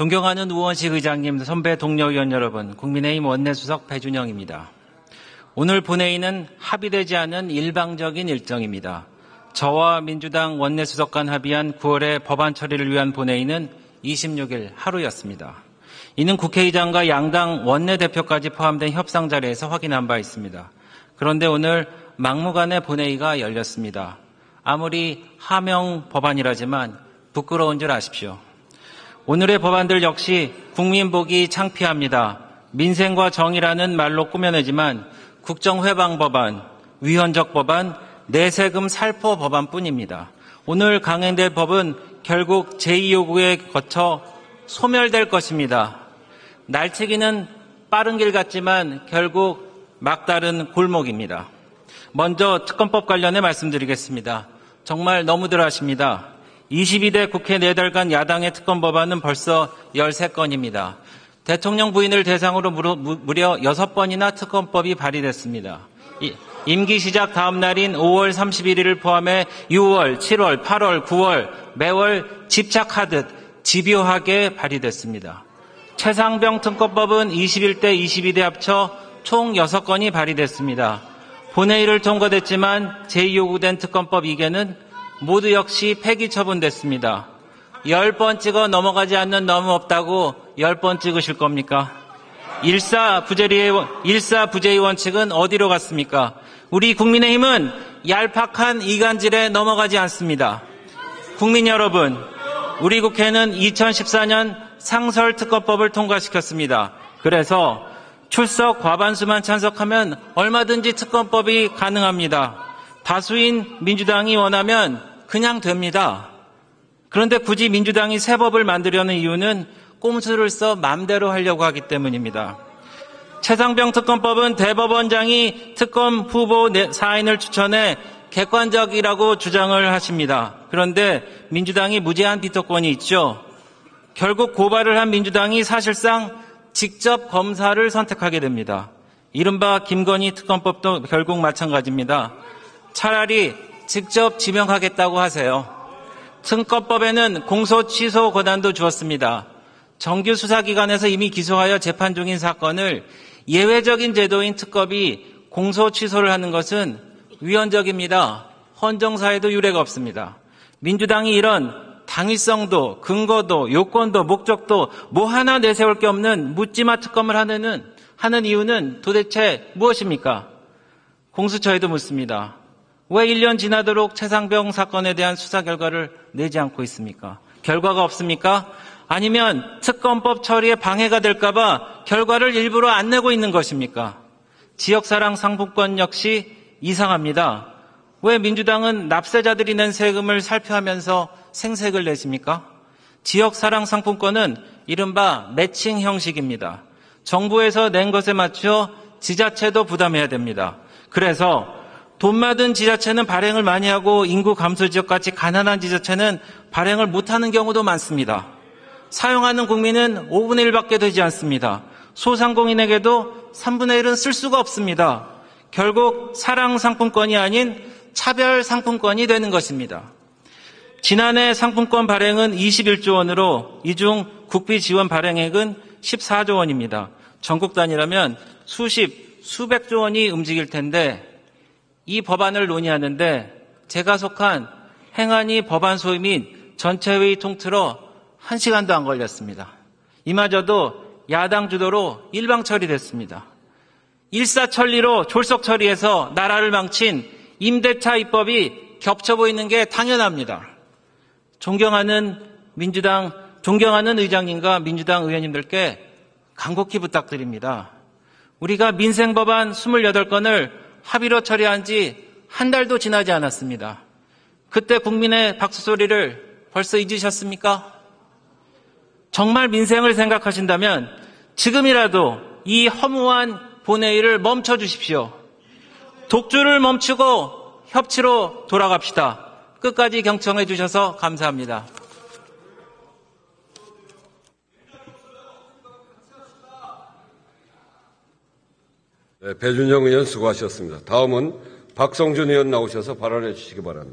존경하는 우원식 의장님, 선배 동료 의원 여러분, 국민의힘 원내수석 배준영입니다. 오늘 본회의는 합의되지 않은 일방적인 일정입니다. 저와 민주당 원내수석 간 합의한 9월의 법안 처리를 위한 본회의는 26일 하루였습니다. 이는 국회의장과 양당 원내대표까지 포함된 협상 자리에서 확인한 바 있습니다. 그런데 오늘 막무가내 본회의가 열렸습니다. 아무리 하명 법안이라지만 부끄러운 줄 아십시오. 오늘의 법안들 역시 국민 보기 창피합니다. 민생과 정의라는 말로 꾸며내지만 국정회방 법안, 위헌적 법안, 내세금 살포 법안뿐입니다. 오늘 강행될 법은 결국 제2요구에 거쳐 소멸될 것입니다. 날치기는 빠른 길 같지만 결국 막다른 골목입니다. 먼저 특검법 관련해 말씀드리겠습니다. 정말 너무들 하십니다. 22대 국회 4달간 야당의 특검 법안은 벌써 13건입니다. 대통령 부인을 대상으로 무려 6번이나 특검법이 발의됐습니다. 임기 시작 다음 날인 5월 31일을 포함해 6월, 7월, 8월, 9월 매월 집착하듯 집요하게 발의됐습니다. 채상병 특검법은 21대 22대 합쳐 총 6건이 발의됐습니다. 본회의를 통과됐지만 제2요구된 특검법 2개는 모두 역시 폐기 처분됐습니다. 10번 찍어 넘어가지 않는 너무 없다고 10번 찍으실 겁니까? 일사부재의 원칙은 어디로 갔습니까? 우리 국민의힘은 얄팍한 이간질에 넘어가지 않습니다. 국민 여러분, 우리 국회는 2014년 상설특검법을 통과시켰습니다. 그래서 출석 과반수만 찬성하면 얼마든지 특검법이 가능합니다. 다수인 민주당이 원하면 그냥 됩니다. 그런데 굳이 민주당이 새 법을 만들려는 이유는 꼼수를 써 맘대로 하려고 하기 때문입니다. 채상병 특검법은 대법원장이 특검 후보 4인을 추천해 객관적이라고 주장을 하십니다. 그런데 민주당이 무제한 비토권이 있죠. 결국 고발을 한 민주당이 사실상 직접 검사를 선택하게 됩니다. 이른바 김건희 특검법도 결국 마찬가지입니다. 차라리 직접 지명하겠다고 하세요. 특검법에는 공소 취소 권한도 주었습니다. 정규 수사기관에서 이미 기소하여 재판 중인 사건을 예외적인 제도인 특검이 공소 취소를 하는 것은 위헌적입니다. 헌정사에도 유례가 없습니다. 민주당이 이런 당위성도 근거도 요건도 목적도 뭐 하나 내세울 게 없는 묻지마 특검을 하는 이유는 도대체 무엇입니까? 공수처에도 묻습니다. 왜 1년 지나도록 채상병 사건에 대한 수사 결과를 내지 않고 있습니까? 결과가 없습니까? 아니면 특검법 처리에 방해가 될까봐 결과를 일부러 안 내고 있는 것입니까? 지역사랑 상품권 역시 이상합니다. 왜 민주당은 납세자들이 낸 세금을 살펴하면서 생색을 내십니까? 지역사랑 상품권은 이른바 매칭 형식입니다. 정부에서 낸 것에 맞춰 지자체도 부담해야 됩니다. 그래서 돈 받은 지자체는 발행을 많이 하고 인구 감소 지역같이 가난한 지자체는 발행을 못하는 경우도 많습니다. 사용하는 국민은 5분의 1밖에 되지 않습니다. 소상공인에게도 3분의 1은 쓸 수가 없습니다. 결국 사랑 상품권이 아닌 차별 상품권이 되는 것입니다. 지난해 상품권 발행은 21조 원으로 이중 국비 지원 발행액은 14조 원입니다. 전국 단위라면 수백조 원이 움직일 텐데 이 법안을 논의하는데 제가 속한 행안위 법안 소위 및 전체회의 통틀어 1시간도 안 걸렸습니다. 이마저도 야당 주도로 일방 처리됐습니다. 일사천리로 졸속 처리해서 나라를 망친 임대차 입법이 겹쳐 보이는 게 당연합니다. 존경하는 의장님과 민주당 의원님들께 간곡히 부탁드립니다. 우리가 민생법안 28건을 합의로 처리한 지 한 달도 지나지 않았습니다. 그때 국민의 박수 소리를 벌써 잊으셨습니까? 정말 민생을 생각하신다면 지금이라도 이 허무한 본회의를 멈춰 주십시오. 독주를 멈추고 협치로 돌아갑시다. 끝까지 경청해 주셔서 감사합니다. 네, 배준영 의원 수고하셨습니다. 다음은 박성준 의원 나오셔서 발언해 주시기 바랍니다.